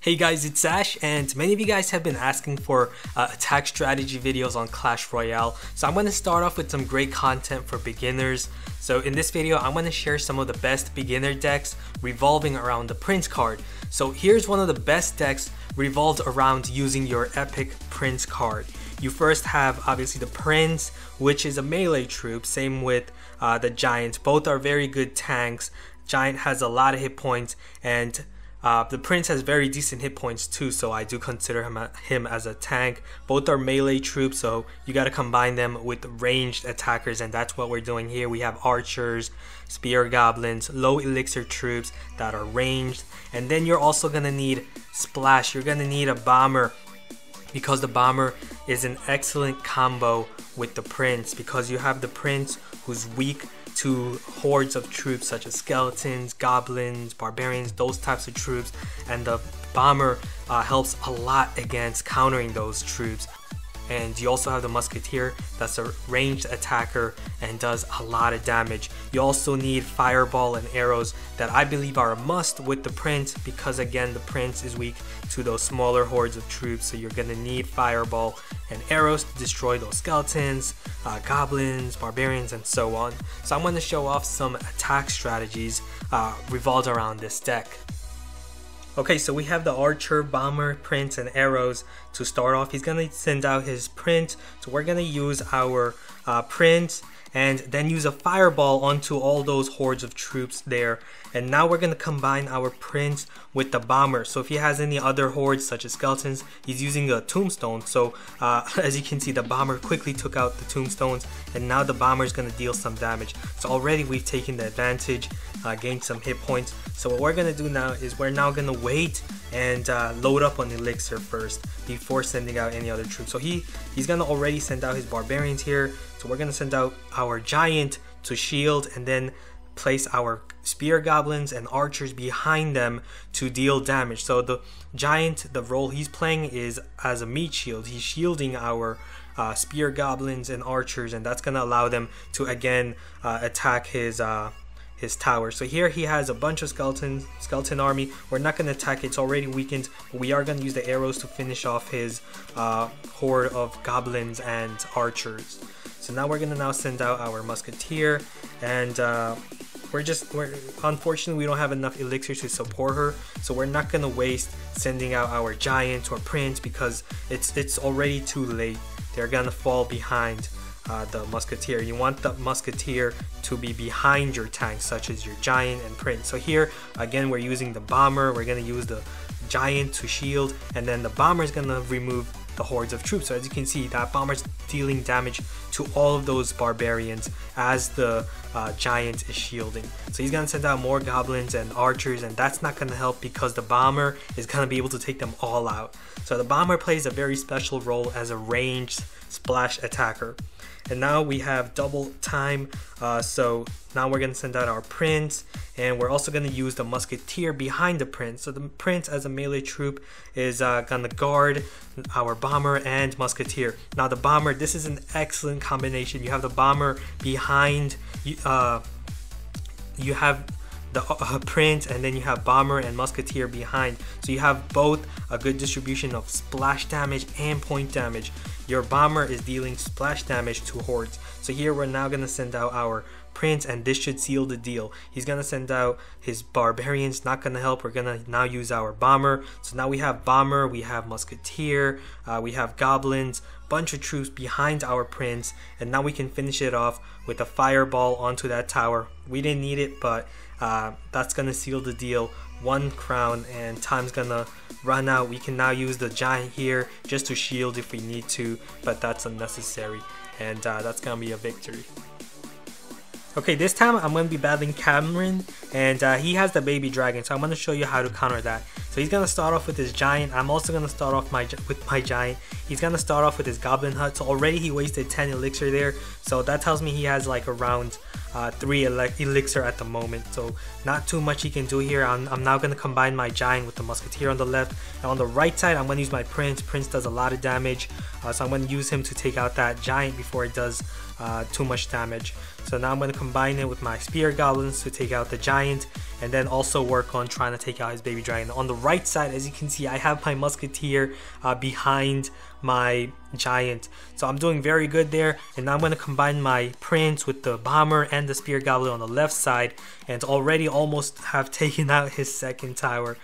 Hey guys, it's Ash, and many of you guys have been asking for attack strategy videos on Clash Royale. So I'm going to start off with some great content for beginners. So in this video, I'm going to share some of the best beginner decks revolving around the Prince card. So here's one of the best decks revolved around using your epic Prince card. You first have obviously the Prince, which is a melee troop, same with the Giant. Both are very good tanks. Giant has a lot of hit points, and the Prince has very decent hit points too, so I do consider him as a tank. Both are melee troops, so you got to combine them with ranged attackers, and that's what we're doing here. We have archers, spear goblins, low elixir troops that are ranged, and then you're also going to need splash. You're going to need a bomber, because the bomber is an excellent combo with the Prince, because you have the Prince who's weak to hordes of troops such as skeletons, goblins, barbarians, those types of troops, and the bomber helps a lot against countering those troops. And you also have the musketeer, that's a ranged attacker and does a lot of damage. You also need fireball and arrows that I believe are a must with the Prince, because again the Prince is weak to those smaller hordes of troops, so you're gonna need fireball and arrows to destroy those skeletons, goblins, barbarians, and so on. So I'm going to show off some attack strategies revolved around this deck. Okay, so we have the archer, bomber, Prince, and arrows to start off. He's going to send out his Prince, so we're going to use our Prince and then use a fireball onto all those hordes of troops there. And now we're going to combine our Prince with the bomber. So if he has any other hordes such as skeletons, he's using a tombstone. So as you can see, the bomber quickly took out the tombstones, and now the bomber is going to deal some damage. So already we've taken the advantage, gained some hit points. So what we're going to do now is we're now going to wait and load up on elixir first before sending out any other troops. So he's going to already send out his barbarians here. So we're going to send out our Giant to shield and then place our spear goblins and archers behind them to deal damage. So the Giant, the role he's playing is as a meat shield. He's shielding our spear goblins and archers, and that's going to allow them to again attack his tower. So here he has a bunch of skeleton army. We're not going to attack, it's already weakened, but we are going to use the arrows to finish off his horde of goblins and archers. So now we're going to send out our musketeer, and unfortunately we don't have enough elixir to support her, so we're not going to waste sending out our Giant or Prince, because it's already too late. They're going to fall behind the musketeer. You want the musketeer to be behind your tanks such as your Giant and Prince. So here again we're using the bomber. We're going to use the Giant to shield, and then the bomber is going to remove the hordes of troops. So as you can see, that bomber's dealing damage to all of those barbarians as the Giant is shielding. So he's gonna send out more goblins and archers, and that's not gonna help because the bomber is gonna be able to take them all out. So the bomber plays a very special role as a ranged splash attacker. And now we have double time, so now we're going to send out our Prince, and we're also going to use the musketeer behind the Prince. So the Prince as a melee troop is going to guard our bomber and musketeer. Now the bomber, this is an excellent combination. You have the bomber behind, you have the Prince, and then you have bomber and musketeer behind. So you have both a good distribution of splash damage and point damage. Your bomber is dealing splash damage to hordes. So here we're now going to send out our Prince, and this should seal the deal. He's going to send out his barbarians, not going to help. We're going to now use our bomber. So now we have bomber, we have musketeer, we have goblins, bunch of troops behind our Prince, and now we can finish it off with a fireball onto that tower. We didn't need it, but that's going to seal the deal. One crown, and time's going to run out. We can now use the Giant here just to shield if we need to, but that's unnecessary, and that's going to be a victory. Okay, this time I'm going to be battling Cameron, and he has the Baby Dragon, so I'm going to show you how to counter that. So he's going to start off with his Giant. I'm also going to start off with my Giant. He's going to start off with his Goblin Hut. So already he wasted 10 elixir there, so that tells me he has like around 3 elixir at the moment, so not too much he can do here. I'm now going to combine my Giant with the musketeer on the left, and on the right side I'm going to use my Prince. Prince does a lot of damage. So I'm going to use him to take out that giant before it does too much damage. So now I'm going to combine it with my spear goblins to take out the giant, and then also work on trying to take out his baby dragon. On the right side, as you can see, I have my musketeer behind my giant, so I'm doing very good there. And now I'm going to combine my prince with the bomber and the spear goblin on the left side, and already almost have taken out his second tower.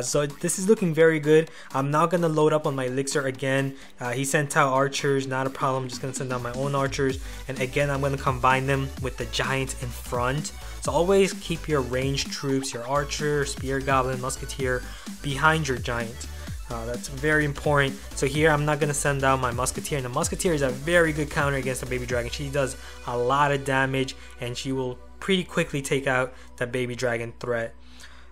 So this is looking very good. I'm now going to load up on my elixir again. He sent out archers, not a problem. I'm just going to send out my own archers, and again I'm going to combine them with the giant in front. So always keep your ranged troops, your archer, spear goblin, musketeer behind your giant. That's very important. So here I'm not going to send out my musketeer, and the musketeer is a very good counter against the baby dragon. She does a lot of damage and she will pretty quickly take out the baby dragon threat.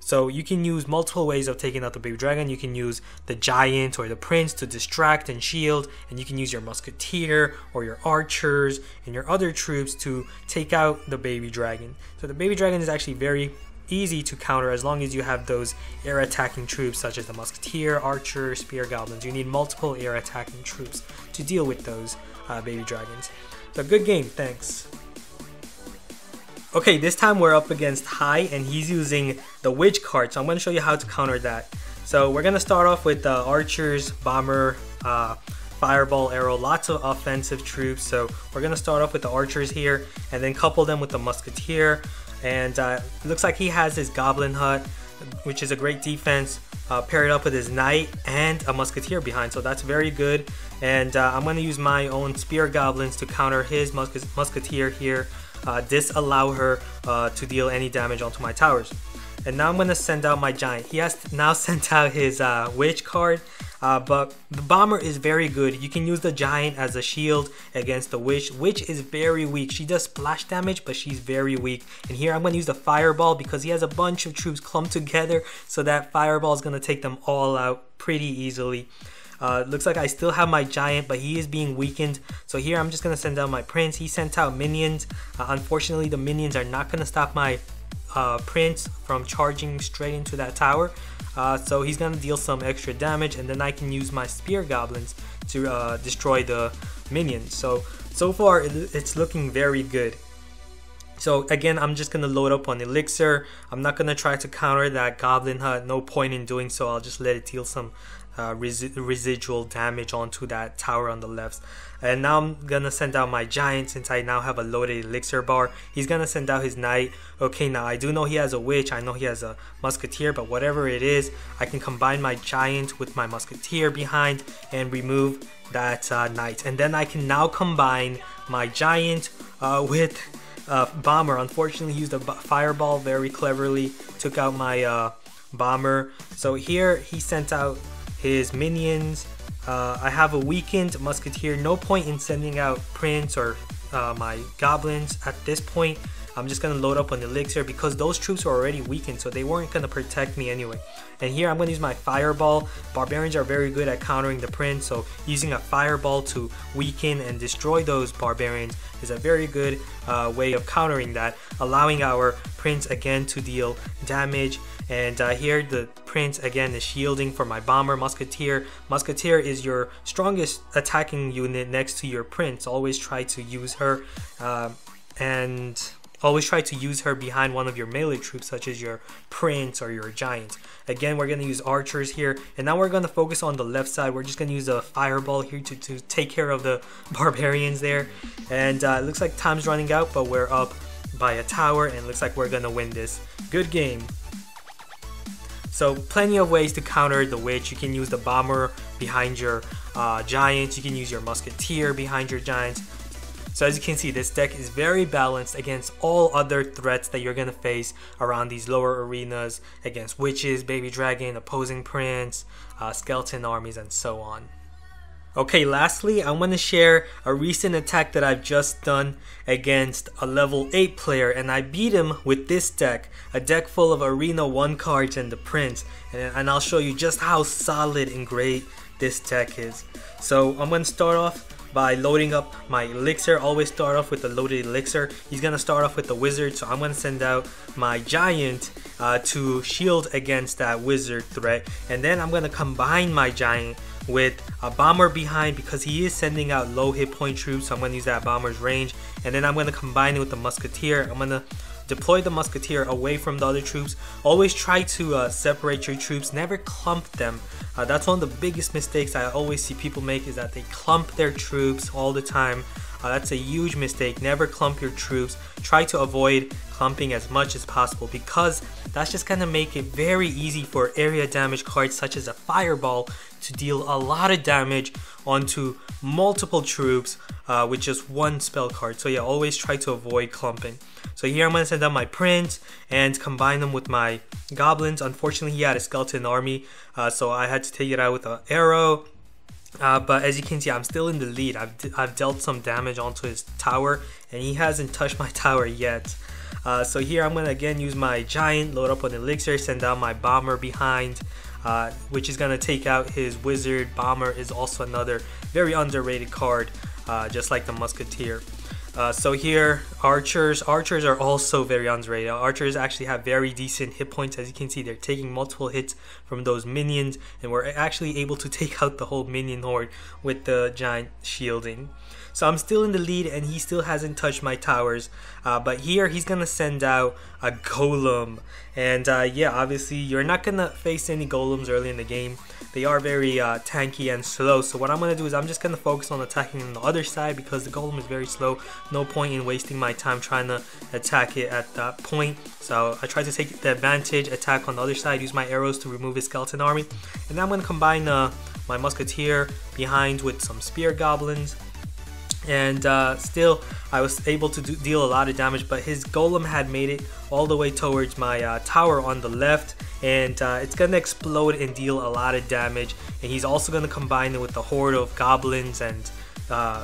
So you can use multiple ways of taking out the baby dragon. You can use the giant or the prince to distract and shield, and you can use your musketeer or your archers and your other troops to take out the baby dragon. So the baby dragon is actually very easy to counter as long as you have those air attacking troops such as the musketeer, archer, spear goblins. You need multiple air attacking troops to deal with those baby dragons. So good game, thanks. Okay, this time we're up against Hai, and he's using the Witch card, so I'm going to show you how to counter that. So we're going to start off with archers, bomber, fireball, arrow, lots of offensive troops. So we're going to start off with the archers here, and then couple them with the musketeer. And it looks like he has his goblin hut, which is a great defense, paired up with his knight and a musketeer behind, so that's very good. And I'm going to use my own spear goblins to counter his musketeer here. Disallow her to deal any damage onto my towers. And now I'm going to send out my giant. He has now sent out his witch card, but the bomber is very good. You can use the giant as a shield against the witch. Witch is very weak. She does splash damage, but she's very weak. And here I'm going to use the fireball because he has a bunch of troops clumped together, so that fireball is going to take them all out pretty easily. Looks like I still have my giant, but he is being weakened. So here I'm just going to send out my prince. He sent out minions. Unfortunately, the minions are not going to stop my prince from charging straight into that tower. So he's going to deal some extra damage, and then I can use my spear goblins to destroy the minions. So far it's looking very good. So again, I'm just going to load up on elixir. I'm not going to try to counter that goblin hut. No point in doing so. I'll just let it deal some residual damage onto that tower on the left. And now I'm gonna send out my giant since I now have a loaded elixir bar. He's gonna send out his knight. Okay, now I do know he has a witch, I know he has a musketeer, but whatever it is, I can combine my giant with my musketeer behind and remove that knight. And then I can now combine my giant with bomber. Unfortunately, he used a fireball very cleverly, took out my bomber. So here he sent out his minions. I have a weakened musketeer. No point in sending out prince or my goblins at this point. I'm just going to load up on elixir because those troops were already weakened, so they weren't going to protect me anyway. And here I'm going to use my fireball. Barbarians are very good at countering the prince, so using a fireball to weaken and destroy those barbarians is a very good way of countering that, allowing our prince again to deal damage. And here the prince again is shielding for my bomber. Musketeer is your strongest attacking unit next to your prince. Always try to use her behind one of your melee troops such as your prince or your giant. Again, we're going to use archers here, and now we're going to focus on the left side. We're just going to use a fireball here to take care of the barbarians there. And it looks like time's running out, but we're up by a tower and it looks like we're going to win this. Good game. So plenty of ways to counter the witch. You can use the bomber behind your giants, you can use your musketeer behind your giants. So as you can see, this deck is very balanced against all other threats that you're going to face around these lower arenas, against witches, baby dragon, opposing prince, skeleton armies, and so on. Okay, lastly, I want to share a recent attack that I've just done against a level 8 player, and I beat him with this deck, a deck full of Arena 1 cards and the Prince, and I'll show you just how solid and great this deck is. So I'm going to start off by loading up my elixir. Always start off with the loaded elixir. He's going to start off with the wizard, so I'm going to send out my giant to shield against that wizard threat, and then I'm going to combine my giant with a bomber behind because he is sending out low hit point troops, so I'm going to use that bomber's range, and then I'm going to combine it with the musketeer. I'm going to deploy the musketeer away from the other troops. Always try to separate your troops, never clump them. That's one of the biggest mistakes I always see people make, is that they clump their troops all the time. That's a huge mistake. Never clump your troops. Try to avoid clumping as much as possible, because that's just going to make it very easy for area damage cards such as a fireball to deal a lot of damage onto multiple troops with just one spell card. So yeah, always try to avoid clumping. So here I'm going to send out my Prince and combine them with my goblins. Unfortunately, he had a skeleton army, so I had to take it out with an arrow. But as you can see, I'm still in the lead. I've dealt some damage onto his tower, and he hasn't touched my tower yet. So here I'm going to again use my giant, load up on elixir, send out my bomber behind, which is going to take out his wizard. Bomber is also another very underrated card, just like the musketeer. So here, archers are also very underrated. Archers actually have very decent hit points. As you can see, they're taking multiple hits from those minions, and we're actually able to take out the whole minion horde with the giant shielding. So I'm still in the lead, and he still hasn't touched my towers, but here he's gonna send out a golem, and yeah, obviously you're not gonna face any golems early in the game. They are very tanky and slow, so what I'm gonna do is I'm just gonna focus on attacking on the other side, because the golem is very slow. No point in wasting my time trying to attack it at that point. So I try to take the advantage, attack on the other side, use my arrows to remove his skeleton army, and I'm gonna combine my musketeer behind with some spear goblins. And still, I was able to deal a lot of damage, but his golem had made it all the way towards my tower on the left, and it's gonna explode and deal a lot of damage. And he's also gonna combine it with the horde of goblins and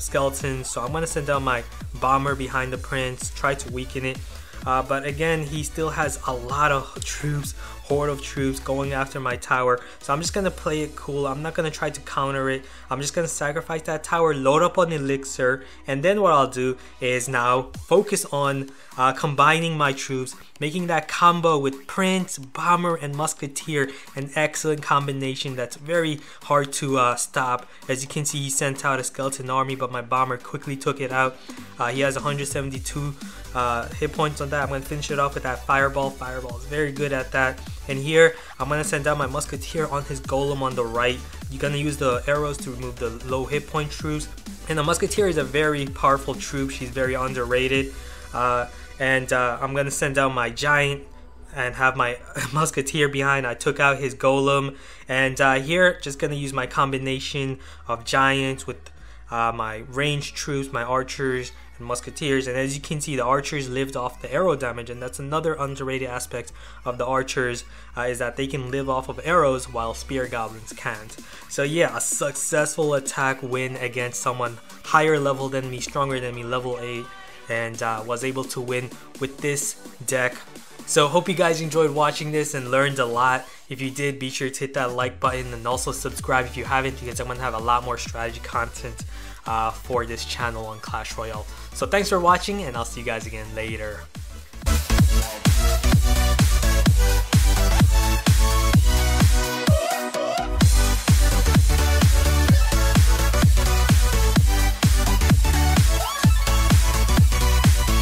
skeletons. So I'm gonna send out my bomber behind the Prince, try to weaken it, but again, he still has a lot of troops, horde of troops going after my tower. So I'm just gonna play it cool. I'm not gonna try to counter it. I'm just gonna sacrifice that tower, load up on elixir, and then what I'll do is now focus on combining my troops, making that combo with Prince, bomber, and musketeer an excellent combination that's very hard to stop. As you can see, he sent out a skeleton army, but my bomber quickly took it out. He has 172 hit points on that. I'm gonna finish it off with that fireball. Fireball is very good at that. And here, I'm gonna send out my musketeer on his golem on the right. You're gonna use the arrows to remove the low hit point troops. And the musketeer is a very powerful troop. She's very underrated. I'm gonna send out my giant and have my musketeer behind. I took out his golem. And here, just gonna use my combination of giants with my ranged troops, my archers, and musketeers. And as you can see, the archers lived off the arrow damage, and that's another underrated aspect of the archers, is that they can live off of arrows while spear goblins can't. So yeah, a successful attack win against someone higher level than me, stronger than me, level 8, and was able to win with this deck. So hope you guys enjoyed watching this and learned a lot. If you did, be sure to hit that like button, and also subscribe if you haven't, because I'm going to have a lot more strategy content for this channel on Clash Royale. So thanks for watching, and I'll see you guys again later.